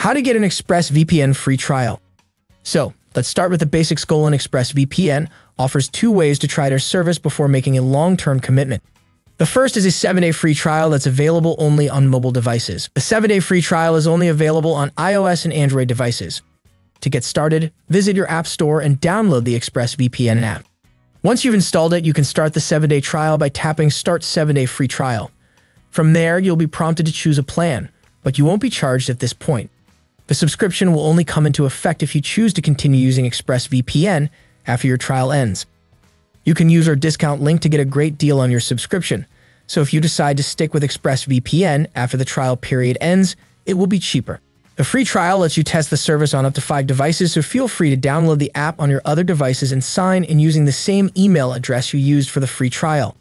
How to get an ExpressVPN free trial. So, let's start with the basics goal in ExpressVPN offers 2 ways to try their service before making a long-term commitment. The first is a 7-day free trial that's available only on mobile devices. The 7-day free trial is only available on iOS and Android devices. To get started, visit your app store and download the ExpressVPN app. Once you've installed it, you can start the 7-day trial by tapping Start 7-Day Free Trial. From there, you'll be prompted to choose a plan, but you won't be charged at this point. The subscription will only come into effect if you choose to continue using ExpressVPN after your trial ends. You can use our discount link to get a great deal on your subscription, so if you decide to stick with ExpressVPN after the trial period ends, it will be cheaper. The free trial lets you test the service on up to 5 devices, so feel free to download the app on your other devices and sign in using the same email address you used for the free trial.